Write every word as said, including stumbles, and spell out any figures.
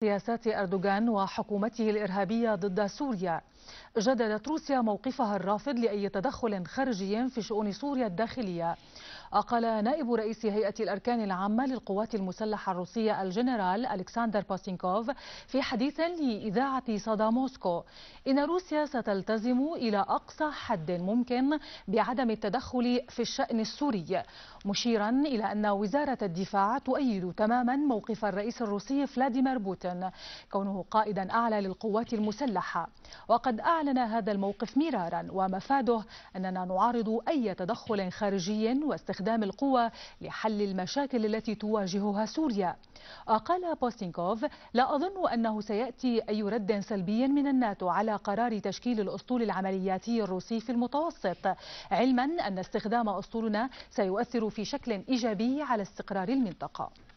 سياسات أردوغان وحكومته الإرهابية ضد سوريا. جددت روسيا موقفها الرافض لأي تدخل خارجي في شؤون سوريا الداخلية. قال نائب رئيس هيئة الأركان العامة للقوات المسلحة الروسية الجنرال ألكسندر بوسينكوف في حديث لإذاعة صدى موسكو إن روسيا ستلتزم إلى أقصى حد ممكن بعدم التدخل في الشأن السوري، مشيرا إلى أن وزارة الدفاع تؤيد تماما موقف الرئيس الروسي فلاديمير بوتين كونه قائدا أعلى للقوات المسلحة، وقد أعلن هذا الموقف مرارا ومفاده أننا نعارض أي تدخل خارجي واستخدام القوى لحل المشاكل التي تواجهها سوريا. قال بوسينكوف لا أظن أنه سيأتي أي رد سلبي من الناتو على قرار تشكيل الأسطول العملياتي الروسي في المتوسط، علما أن استخدام أسطولنا سيؤثر في شكل إيجابي على استقرار المنطقة.